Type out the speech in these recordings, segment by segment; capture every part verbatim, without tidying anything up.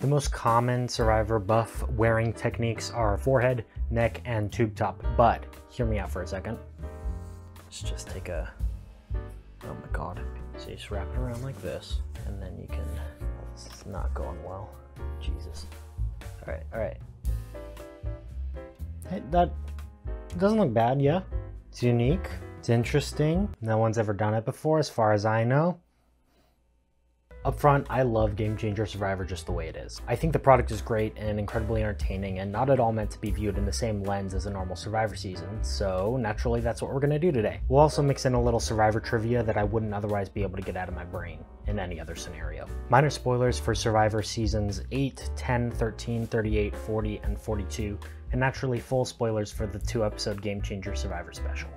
The most common Survivor buff wearing techniques are forehead, neck, and tube top, but hear me out for a second. Let's just take a, oh my God. So you just wrap it around like this, and then you can, it's not going well. Jesus. All right, all right. Hey, that doesn't look bad, yeah? It's unique, it's interesting. No one's ever done it before, as far as I know. Up front, I love Game Changer Survivor just the way it is. I think the product is great and incredibly entertaining and not at all meant to be viewed in the same lens as a normal Survivor season, so naturally that's what we're gonna do today. We'll also mix in a little Survivor trivia that I wouldn't otherwise be able to get out of my brain in any other scenario. Minor spoilers for Survivor seasons eight, ten, thirteen, thirty-eight, forty, and forty-two, and naturally full spoilers for the two episode Game Changer Survivor special.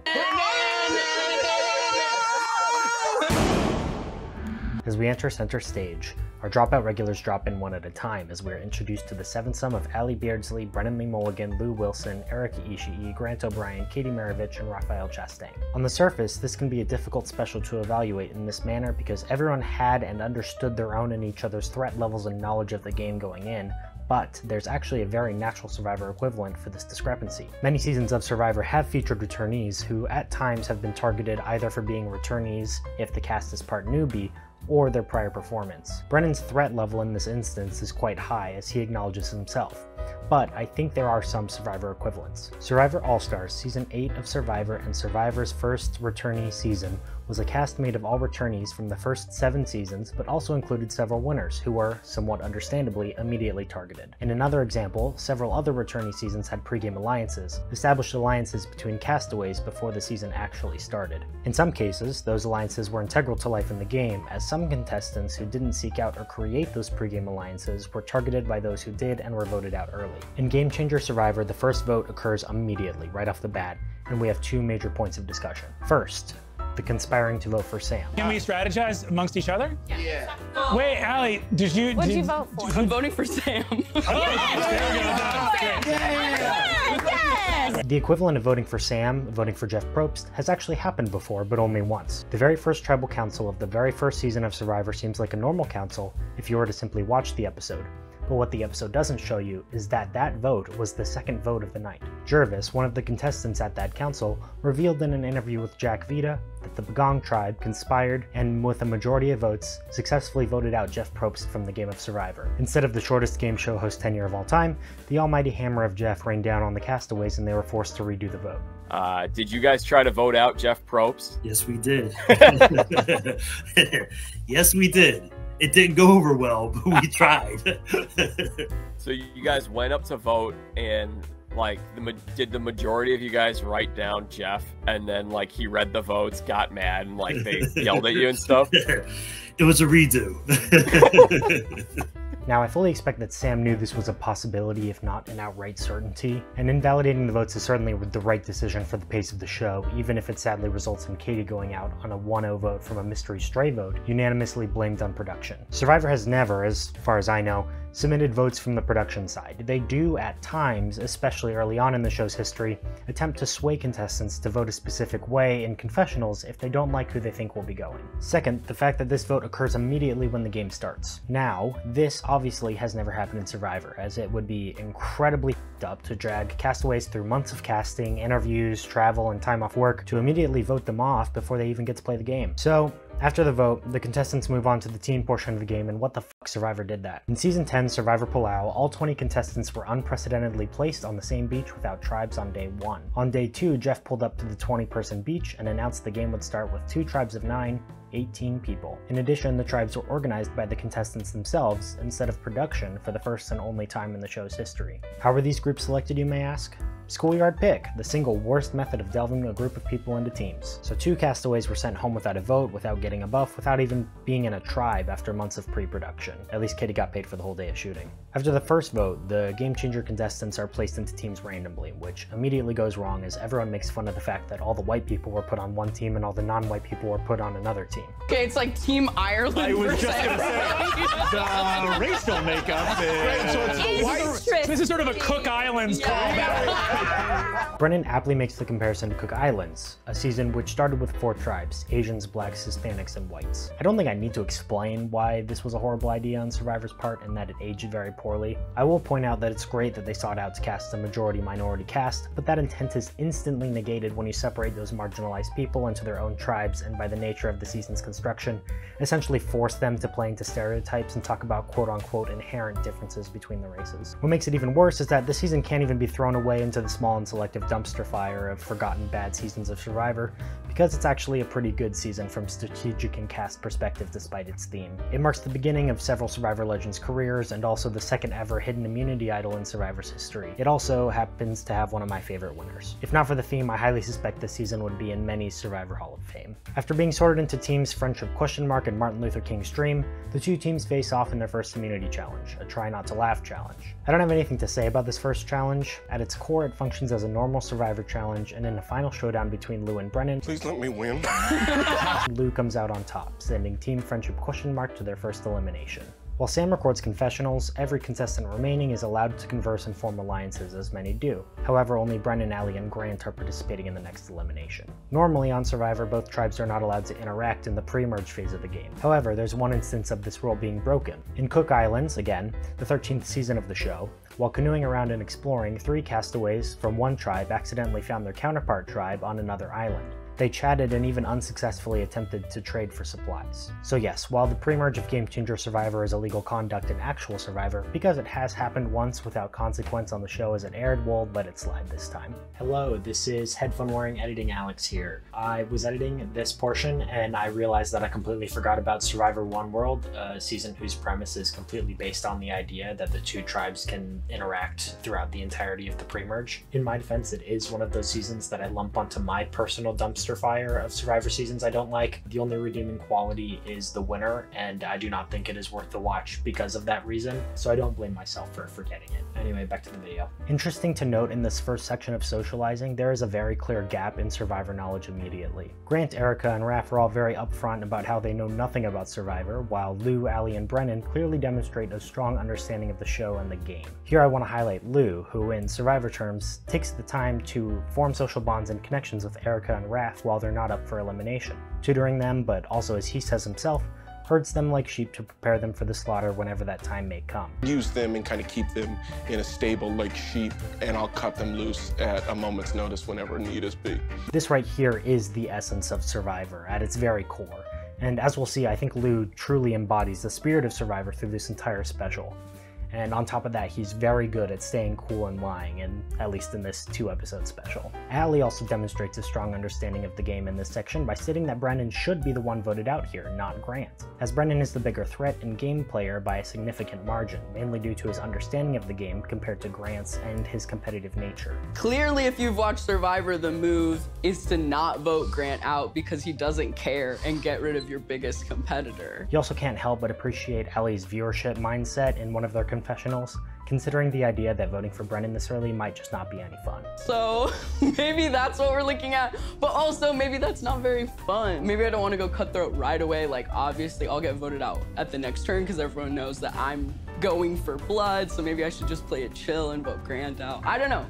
As we enter center stage, our Dropout regulars drop in one at a time as we are introduced to the sevensome of Ally Beardsley, Brennan Lee Mulligan, Lou Wilson, Erika Ishii, Grant O'Brien, Katie Marovitch, and Raphael Chestang. On the surface, this can be a difficult special to evaluate in this manner because everyone had and understood their own and each other's threat levels and knowledge of the game going in, but there's actually a very natural Survivor equivalent for this discrepancy. Many seasons of Survivor have featured returnees who at times have been targeted either for being returnees if the cast is part newbie, or their prior performance. Brennan's threat level in this instance is quite high as he acknowledges himself, but I think there are some Survivor equivalents. Survivor All-Stars, Season eight of Survivor and Survivor's first returnee season was a cast made of all returnees from the first seven seasons, but also included several winners who were, somewhat understandably, immediately targeted. In another example, several other returnee seasons had pregame alliances, established alliances between castaways before the season actually started. In some cases, those alliances were integral to life in the game, as some contestants who didn't seek out or create those pregame alliances were targeted by those who did and were voted out early. In Game Changer Survivor, the first vote occurs immediately, right off the bat, and we have two major points of discussion. First, the conspiring to vote for Sam. Can we strategize amongst each other? Yeah. yeah. Wait, Ally, did you- What'd did, you vote for? I'm voting for Sam. Oh, yes! There we go. Yes! Yes! The equivalent of voting for Sam, voting for Jeff Probst, has actually happened before, but only once. The very first tribal council of the very first season of Survivor seems like a normal council if you were to simply watch the episode. But what the episode doesn't show you is that that vote was the second vote of the night. Jervis, one of the contestants at that council, revealed in an interview with Jack Vita that the Begong tribe conspired and, with a majority of votes, successfully voted out Jeff Probst from the game of Survivor. Instead of the shortest game show host tenure of all time, the almighty hammer of Jeff rained down on the castaways and they were forced to redo the vote. Uh, did you guys try to vote out Jeff Probst? Yes, we did. Yes, we did. It didn't go over well, but we tried. So you guys went up to vote, and like, the, did the majority of you guys write down Jeff, and then like he read the votes, got mad, and like they yelled at you and stuff? It was a redo. Now, I fully expect that Sam knew this was a possibility, if not an outright certainty, and invalidating the votes is certainly the right decision for the pace of the show, even if it sadly results in Katie going out on a one oh vote from a mystery stray vote, unanimously blamed on production. Survivor has never, as far as I know, submitted votes from the production side. They do, at times, especially early on in the show's history, attempt to sway contestants to vote a specific way in confessionals if they don't like who they think will be going. Second, the fact that this vote occurs immediately when the game starts. Now, this obviously has never happened in Survivor, as it would be incredibly f***ed up to drag castaways through months of casting, interviews, travel, and time off work to immediately vote them off before they even get to play the game. So, after the vote, the contestants move on to the team portion of the game, and what the fuck, Survivor did that? In Season ten, Survivor Palau, all twenty contestants were unprecedentedly placed on the same beach without tribes on day one. On day two, Jeff pulled up to the twenty person beach and announced the game would start with two tribes of nine, eighteen people. In addition, the tribes were organized by the contestants themselves instead of production for the first and only time in the show's history. How were these groups selected, you may ask? Schoolyard pick, the single worst method of delving a group of people into teams. So two castaways were sent home without a vote, without getting a buff, without even being in a tribe after months of pre-production. At least Katie got paid for the whole day of shooting. After the first vote, the Game Changer contestants are placed into teams randomly, which immediately goes wrong as everyone makes fun of the fact that all the white people were put on one team and all the non-white people were put on another team. Okay, it's like Team Ireland. I was just gonna say, the racial makeup is... So it's the white, This is sort of a Cook Islands callback. Brennan aptly makes the comparison to Cook Islands, a season which started with four tribes: Asians, Blacks, Hispanics, and Whites. I don't think I need to explain why this was a horrible idea on Survivor's part and that it aged very poorly. I will point out that it's great that they sought out to cast a majority-minority cast, but that intent is instantly negated when you separate those marginalized people into their own tribes and, by the nature of the season's construction, essentially force them to play into stereotypes and talk about quote-unquote inherent differences between the races. What makes it even worse is that this season can't even be thrown away into the small and selective dumpster fire of forgotten bad seasons of Survivor, because it's actually a pretty good season from strategic and cast perspective despite its theme. It marks the beginning of several Survivor legends' careers and also the second ever hidden immunity idol in Survivor's history. It also happens to have one of my favorite winners. If not for the theme, I highly suspect this season would be in many Survivor Hall of Fame. After being sorted into teams Friendship Question Mark and Martin Luther King's Dream, the two teams face off in their first immunity challenge, a try not to laugh challenge. I don't have anything to say about this first challenge. At its core, it functions as a normal Survivor challenge, and in a final showdown between Lou and Brennan, please let me win. Lou comes out on top, sending team Friendship Question Mark to their first elimination. While Sam records confessionals, every contestant remaining is allowed to converse and form alliances, as many do. However, only Brennan, Ally, and Grant are participating in the next elimination. Normally on Survivor, both tribes are not allowed to interact in the pre-merge phase of the game. However, there's one instance of this rule being broken. In Cook Islands, again, the thirteenth season of the show, while canoeing around and exploring, three castaways from one tribe accidentally found their counterpart tribe on another island. They chatted and even unsuccessfully attempted to trade for supplies. So yes, while the pre-merge of Game Changer Survivor is illegal conduct in actual Survivor, because it has happened once without consequence on the show as it aired, we'll let it slide this time. Hello, this is headphone-wearing editing Alex here. I was editing this portion and I realized that I completely forgot about Survivor One World, a season whose premise is completely based on the idea that the two tribes can interact throughout the entirety of the pre-merge. In my defense, it is one of those seasons that I lump onto my personal dumpster fire of Survivor seasons I don't like. The only redeeming quality is the winner, and I do not think it is worth the watch because of that reason, so I don't blame myself for forgetting it. Anyway, back to the video. Interesting to note in this first section of socializing, there is a very clear gap in Survivor knowledge immediately. Grant, Erika, and Raph are all very upfront about how they know nothing about Survivor, while Lou, Ally, and Brennan clearly demonstrate a strong understanding of the show and the game. Here I want to highlight Lou, who in Survivor terms takes the time to form social bonds and connections with Erika and Raph while they're not up for elimination, tutoring them, but also, as he says himself, herds them like sheep to prepare them for the slaughter whenever that time may come. Use them and kind of keep them in a stable like sheep, and I'll cut them loose at a moment's notice whenever need is big. This right here is the essence of Survivor at its very core, and as we'll see, I think Lou truly embodies the spirit of Survivor through this entire special. And on top of that, he's very good at staying cool and lying, and at least in this two-episode special. Ally also demonstrates a strong understanding of the game in this section by stating that Brennan should be the one voted out here, not Grant, as Brennan is the bigger threat and game player by a significant margin, mainly due to his understanding of the game compared to Grant's and his competitive nature. Clearly, if you've watched Survivor, the move is to not vote Grant out because he doesn't care, and get rid of your biggest competitor. You also can't help but appreciate Ally's viewership mindset in one of their confessionals, considering the idea that voting for Brennan this early might just not be any fun. So maybe that's what we're looking at, but also maybe that's not very fun. Maybe I don't want to go cutthroat right away. Like, obviously I'll get voted out at the next turn because everyone knows that I'm going for blood, so maybe I should just play it chill and vote Grant out. I don't know.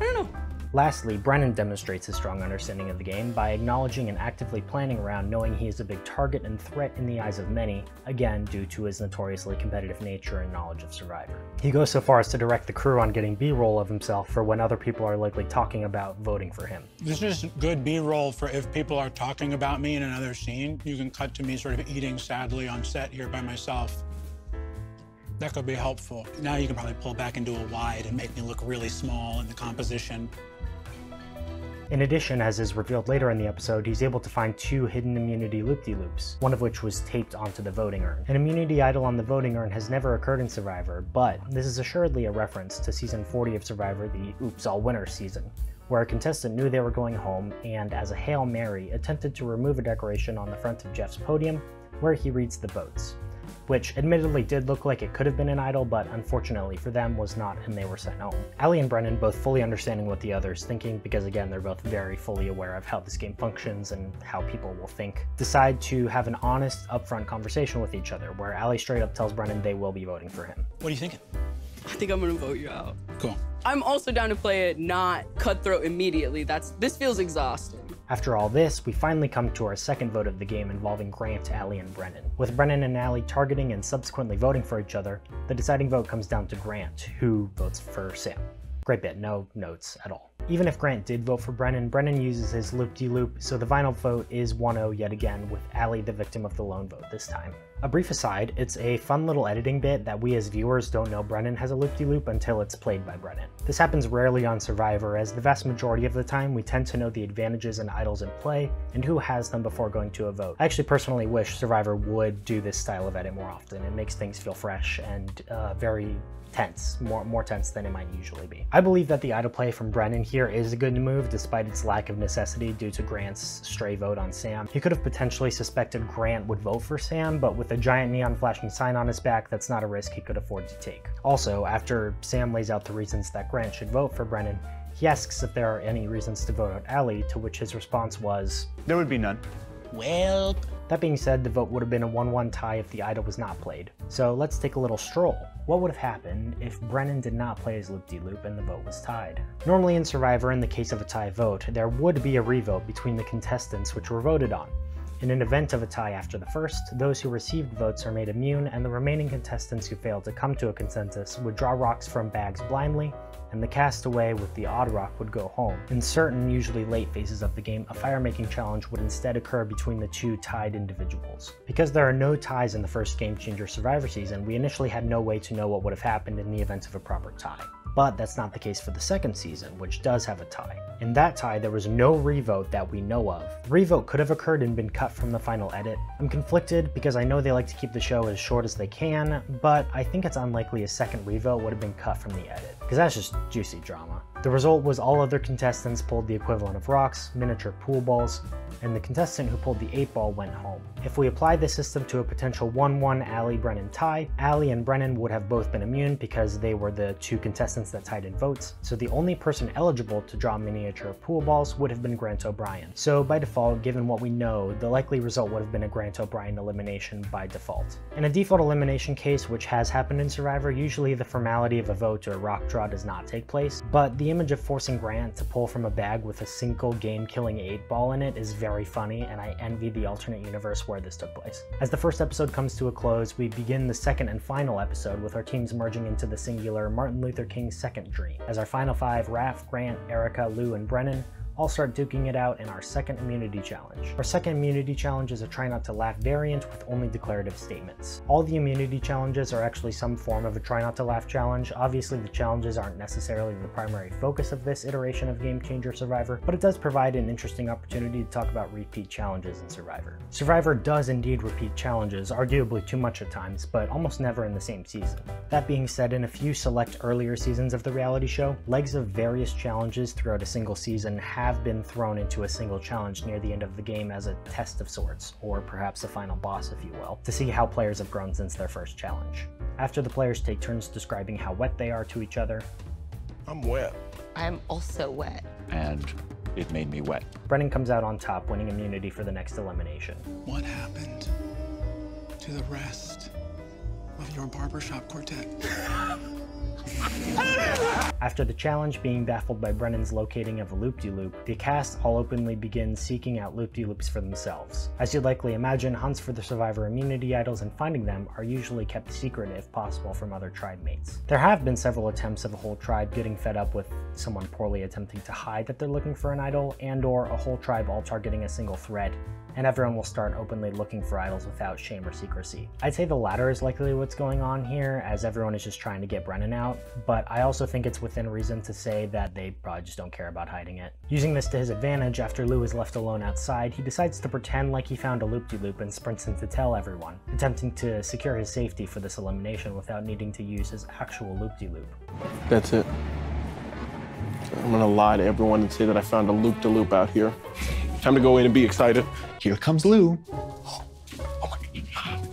I don't know. Lastly, Brennan demonstrates his strong understanding of the game by acknowledging and actively planning around knowing he is a big target and threat in the eyes of many, again due to his notoriously competitive nature and knowledge of Survivor. He goes so far as to direct the crew on getting B-roll of himself for when other people are likely talking about voting for him. This is good B-roll for if people are talking about me in another scene. You can cut to me sort of eating sadly on set here by myself. That could be helpful. Now you can probably pull back and do a wide and make me look really small in the composition. In addition, as is revealed later in the episode, he's able to find two hidden immunity loop-de-loops, one of which was taped onto the voting urn. An immunity idol on the voting urn has never occurred in Survivor, but this is assuredly a reference to season forty of Survivor, the Oops All Winners season, where a contestant knew they were going home and, as a Hail Mary, attempted to remove a decoration on the front of Jeff's podium, where he reads the votes, which admittedly did look like it could have been an idol, but unfortunately for them was not, and they were sent home. Ally and Brennan both fully understanding what the other's thinking, because again, they're both very fully aware of how this game functions and how people will think, decide to have an honest, upfront conversation with each other, where Ally straight up tells Brennan they will be voting for him. What are you thinking? I think I'm gonna vote you out. Cool. I'm also down to play it not cutthroat immediately. That's this feels exhausting. After all this, we finally come to our second vote of the game involving Grant, Ally, and Brennan. With Brennan and Ally targeting and subsequently voting for each other, the deciding vote comes down to Grant, who votes for Sam. Great bit, no notes at all. Even if Grant did vote for Brennan, Brennan uses his loop-de-loop, so the final vote is one oh yet again, with Ally the victim of the lone vote this time. A brief aside, it's a fun little editing bit that we as viewers don't know Brennan has a loop-de-loop until it's played by Brennan. This happens rarely on Survivor, as the vast majority of the time we tend to know the advantages and idols in play, and who has them before going to a vote. I actually personally wish Survivor would do this style of edit more often. It makes things feel fresh and uh, very tense, more, more tense than it might usually be. I believe that the idol play from Brennan here is a good move, despite its lack of necessity due to Grant's stray vote on Sam. He could have potentially suspected Grant would vote for Sam, but with a giant neon flashing sign on his back, that's not a risk he could afford to take. Also, after Sam lays out the reasons that Grant should vote for Brennan, he asks if there are any reasons to vote out Ally, to which his response was, "There would be none." Well. That being said, the vote would have been a one one tie if the idol was not played. So let's take a little stroll. What would have happened if Brennan did not play his loop-de-loop and the vote was tied? Normally in Survivor, in the case of a tie vote, there would be a revote between the contestants which were voted on. In an event of a tie after the first, those who received votes are made immune, and the remaining contestants who failed to come to a consensus would draw rocks from bags blindly, and the castaway with the odd rock would go home. In certain, usually late phases of the game, a fire-making challenge would instead occur between the two tied individuals. Because there are no ties in the first Game Changer Survivor season, we initially had no way to know what would have happened in the event of a proper tie. But that's not the case for the second season, which does have a tie. In that tie, there was no revote that we know of. The revote could have occurred and been cut from the final edit. I'm conflicted because I know they like to keep the show as short as they can, but I think it's unlikely a second revote would have been cut from the edit, because that's just juicy drama. The result was all other contestants pulled the equivalent of rocks, miniature pool balls, and the contestant who pulled the eight ball went home. If we apply this system to a potential one one Ally-Brennan tie, Ally and Brennan would have both been immune because they were the two contestants that tied in votes, so the only person eligible to draw miniature pool balls would have been Grant O'Brien. So by default, given what we know, the likely result would have been a Grant O'Brien elimination by default. In a default elimination case, which has happened in Survivor, usually the formality of a vote or rock draw does not take place, but the The image of forcing Grant to pull from a bag with a single game-killing eight ball in it is very funny, and I envy the alternate universe where this took place. As the first episode comes to a close, we begin the second and final episode with our teams merging into the singular Martin Luther King's second dream. As our final five, Raph, Grant, Erika, Lou, and Brennan, I'll start duking it out in our second immunity challenge. Our second immunity challenge is a try not to laugh variant with only declarative statements. All the immunity challenges are actually some form of a try not to laugh challenge. Obviously the challenges aren't necessarily the primary focus of this iteration of Game Changer Survivor, but it does provide an interesting opportunity to talk about repeat challenges in Survivor. Survivor does indeed repeat challenges, arguably too much at times, but almost never in the same season. That being said, in a few select earlier seasons of the reality show, legs of various challenges throughout a single season have have been thrown into a single challenge near the end of the game as a test of sorts, or perhaps a final boss if you will, to see how players have grown since their first challenge. After the players take turns describing how wet they are to each other. I'm wet. I'm also wet. And it made me wet. Brennan comes out on top, winning immunity for the next elimination. What happened to the rest of your barbershop quartet? After the challenge, being baffled by Brennan's locating of a loop-de-loop, the cast all openly begin seeking out loop-de-loops for themselves. As you'd likely imagine, hunts for the Survivor immunity idols and finding them are usually kept secret if possible from other tribe mates. There have been several attempts of a whole tribe getting fed up with someone poorly attempting to hide that they're looking for an idol, and or a whole tribe all targeting a single thread, and everyone will start openly looking for idols without shame or secrecy. I'd say the latter is likely what's going on here, as everyone is just trying to get Brennan out, but I also think it's within reason to say that they probably just don't care about hiding it. Using this to his advantage, after Lou is left alone outside, he decides to pretend like he found a loop-de-loop and sprints in to tell everyone, attempting to secure his safety for this elimination without needing to use his actual loop-de-loop. That's it. I'm gonna lie to everyone and say that I found a loop-de-loop out here. Time to go in and be excited. Here comes Lou. Oh, oh my God.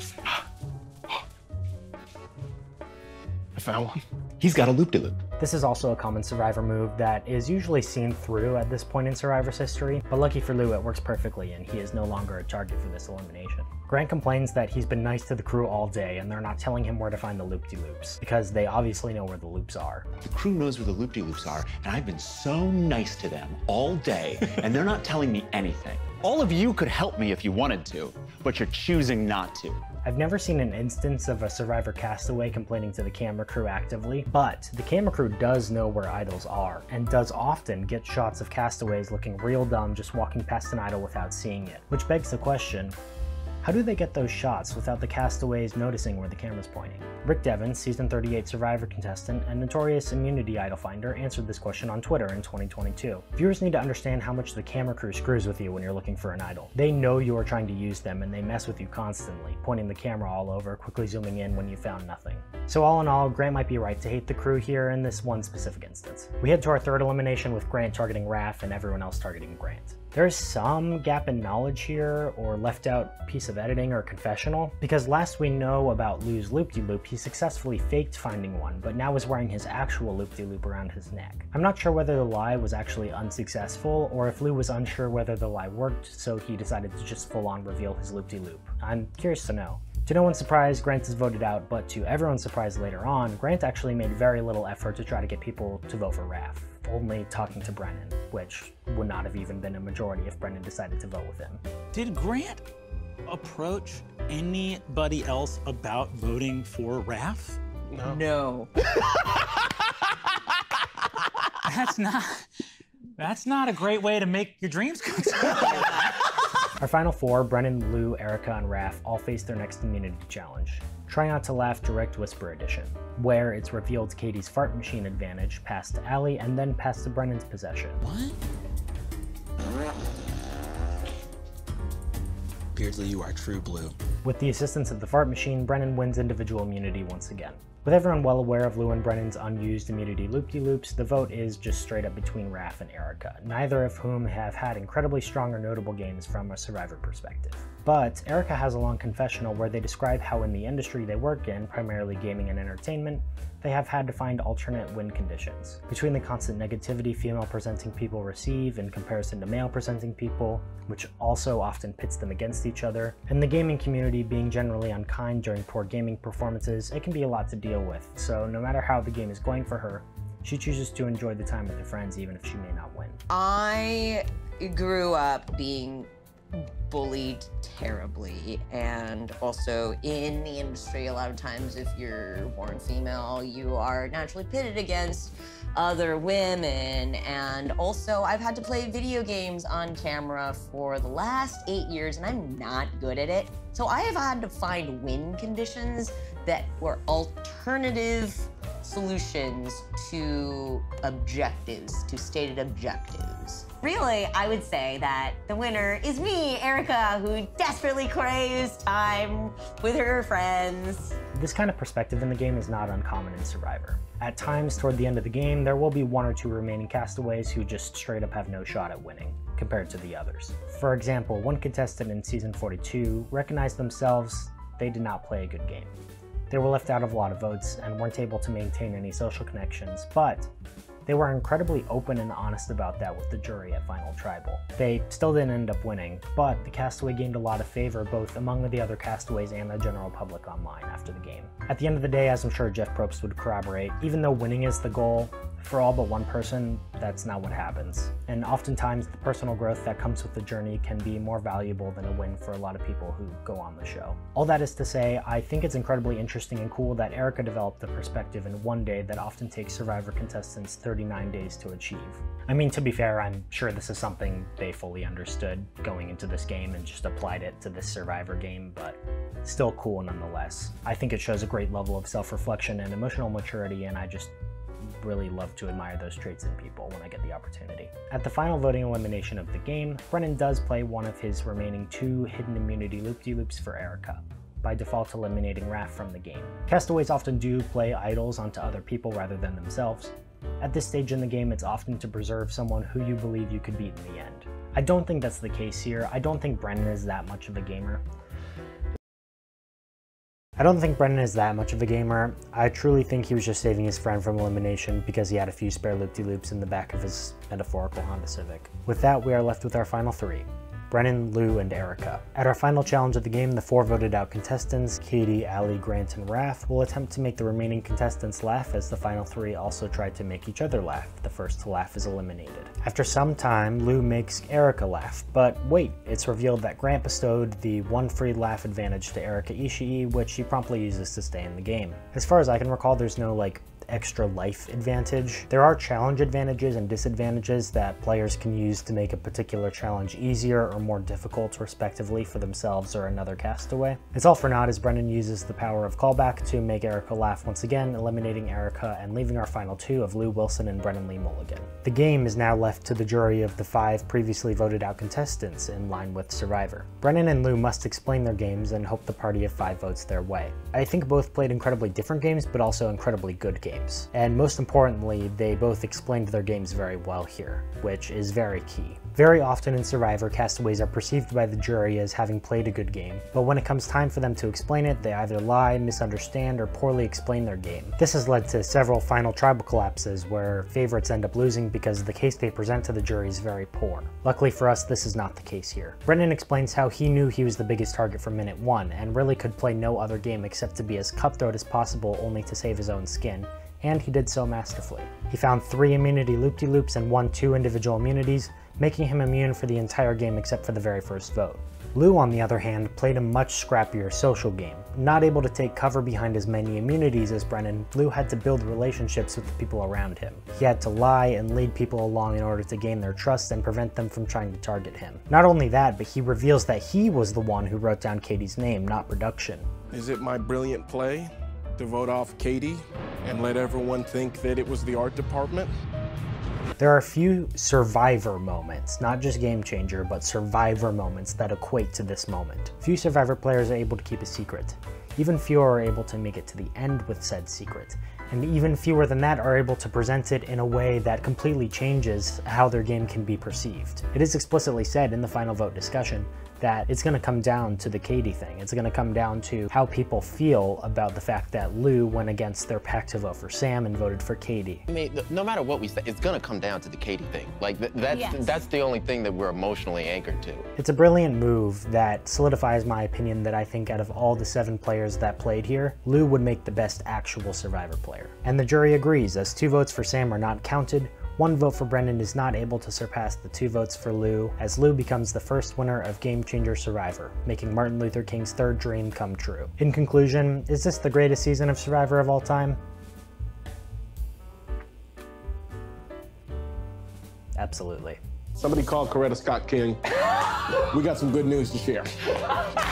I found one. He's got a loop-de-loop. This is also a common Survivor move that is usually seen through at this point in Survivor's history, but lucky for Lou, it works perfectly and he is no longer a target for this elimination. Grant complains that he's been nice to the crew all day and they're not telling him where to find the loop-de-loops, because they obviously know where the loops are. The crew knows where the loop-de-loops are, and I've been so nice to them all day, and they're not telling me anything. All of you could help me if you wanted to, but you're choosing not to. I've never seen an instance of a Survivor castaway complaining to the camera crew actively, but the camera crew does know where idols are, and does often get shots of castaways looking real dumb just walking past an idol without seeing it. Which begs the question, how do they get those shots without the castaways noticing where the camera's pointing? Rick Devens, season thirty-eight Survivor contestant and notorious immunity idol finder, answered this question on Twitter in twenty twenty-two. Viewers need to understand how much the camera crew screws with you when you're looking for an idol. They know you are trying to use them and they mess with you constantly, pointing the camera all over, quickly zooming in when you found nothing. So all in all, Grant might be right to hate the crew here in this one specific instance. We head to our third elimination with Grant targeting Raph and everyone else targeting Grant. There's some gap in knowledge here, or left out piece of editing or confessional, because last we know about Lou's loop-de-loop, he successfully faked finding one, but now is wearing his actual loop-de-loop around his neck. I'm not sure whether the lie was actually unsuccessful, or if Lou was unsure whether the lie worked, so he decided to just full-on reveal his loop-de-loop. I'm curious to know. To no one's surprise, Grant is voted out, but to everyone's surprise later on, Grant actually made very little effort to try to get people to vote for Raph, only talking to Brennan, which would not have even been a majority if Brennan decided to vote with him. Did Grant approach anybody else about voting for Raph? No. No. That's not, that's not a great way to make your dreams come true. Our final four, Brennan, Lou, Erika, and Raph, all face their next immunity challenge. Try Not to Laugh Direct Whisper Edition, where it's revealed Katie's fart machine advantage passed to Ally and then passed to Brennan's possession. What? Beardsley, you are true blue. With the assistance of the fart machine, Brennan wins individual immunity once again. With everyone well aware of Lou and Brennan's unused immunity loop-de-loops, the vote is just straight up between Raph and Erika, neither of whom have had incredibly strong or notable games from a Survivor perspective. But Erika has a long confessional where they describe how in the industry they work in, primarily gaming and entertainment, they have had to find alternate win conditions. Between the constant negativity female presenting people receive in comparison to male presenting people, which also often pits them against each other, and the gaming community being generally unkind during poor gaming performances, it can be a lot to deal with, so no matter how the game is going for her, she chooses to enjoy the time with her friends even if she may not win. I grew up being bullied terribly, and also in the industry a lot of times if you're born female you are naturally pitted against other women, and also I've had to play video games on camera for the last eight years and I'm not good at it. So I have had to find win conditions that were alternative solutions to objectives, to stated objectives. Really, I would say that the winner is me, Erika, who desperately craves time with her friends. This kind of perspective in the game is not uncommon in Survivor. At times toward the end of the game, there will be one or two remaining castaways who just straight up have no shot at winning compared to the others. For example, one contestant in season forty-two recognized themselves they did not play a good game. They were left out of a lot of votes and weren't able to maintain any social connections, but they were incredibly open and honest about that with the jury at Final Tribal. They still didn't end up winning, but the castaway gained a lot of favor both among the other castaways and the general public online after the game. At the end of the day, as I'm sure Jeff Probst would corroborate, even though winning is the goal, for all but one person, that's not what happens. And oftentimes, the personal growth that comes with the journey can be more valuable than a win for a lot of people who go on the show. All that is to say, I think it's incredibly interesting and cool that Erika developed the perspective in one day that often takes Survivor contestants thirty-nine days to achieve. I mean, to be fair, I'm sure this is something they fully understood going into this game and just applied it to this Survivor game, but still cool nonetheless. I think it shows a great level of self-reflection and emotional maturity, and I just really love to admire those traits in people when I get the opportunity. At the final voting elimination of the game, Brennan does play one of his remaining two hidden immunity loop-de-loops for Erika, by default eliminating Raph from the game. Castaways often do play idols onto other people rather than themselves. At this stage in the game, it's often to preserve someone who you believe you could beat in the end. I don't think that's the case here. I don't think Brennan is that much of a gamer. I don't think Brennan is that much of a gamer. I truly think he was just saving his friend from elimination because he had a few spare loop-de-loops in the back of his metaphorical Honda Civic. With that, we are left with our final three: Brennan, Lou, and Erika. At our final challenge of the game, the four voted out contestants, Katie, Ally, Grant, and Raph, will attempt to make the remaining contestants laugh, as the final three also tried to make each other laugh. The first to laugh is eliminated. After some time, Lou makes Erika laugh, but wait, it's revealed that Grant bestowed the one free laugh advantage to Erika Ishii, which she promptly uses to stay in the game. As far as I can recall, there's no, like, extra life advantage. There are challenge advantages and disadvantages that players can use to make a particular challenge easier or more difficult, respectively, for themselves or another castaway. It's all for naught, as Brennan uses the power of callback to make Erika laugh once again, eliminating Erika and leaving our final two of Lou Wilson and Brennan Lee Mulligan. The game is now left to the jury of the five previously voted out contestants, in line with Survivor. Brennan and Lou must explain their games and hope the party of five votes their way. I think both played incredibly different games, but also incredibly good games. And most importantly, they both explained their games very well here, which is very key. Very often in Survivor, castaways are perceived by the jury as having played a good game, but when it comes time for them to explain it, they either lie, misunderstand, or poorly explain their game. This has led to several final tribal collapses where favorites end up losing because the case they present to the jury is very poor. Luckily for us, this is not the case here. Brennan explains how he knew he was the biggest target from minute one, and really could play no other game except to be as cutthroat as possible only to save his own skin, and he did so masterfully. He found three immunity loop-de-loops and won two individual immunities, making him immune for the entire game except for the very first vote. Lou, on the other hand, played a much scrappier social game. Not able to take cover behind as many immunities as Brennan, Lou had to build relationships with the people around him. He had to lie and lead people along in order to gain their trust and prevent them from trying to target him. Not only that, but he reveals that he was the one who wrote down Katie's name, not production. Is it my brilliant play to vote off Katie and let everyone think that it was the art department? There are a few Survivor moments, not just Game Changer, but Survivor moments that equate to this moment. Few Survivor players are able to keep a secret. Even fewer are able to make it to the end with said secret. And even fewer than that are able to present it in a way that completely changes how their game can be perceived. It is explicitly said in the final vote discussion that it's going to come down to the Katie thing. It's going to come down to how people feel about the fact that Lou went against their pact to vote for Sam and voted for Katie. I mean, no matter what we say, it's going to come down to the Katie thing. Like, th that's, yes. th that's the only thing that we're emotionally anchored to. It's a brilliant move that solidifies my opinion that I think out of all the seven players that played here, Lou would make the best actual Survivor player. And the jury agrees, as two votes for Sam are not counted. One vote for Brennan is not able to surpass the two votes for Lou, as Lou becomes the first winner of Game Changer Survivor, making Martin Luther King's third dream come true. In conclusion, is this the greatest season of Survivor of all time? Absolutely. Somebody call Coretta Scott King. We got some good news to share.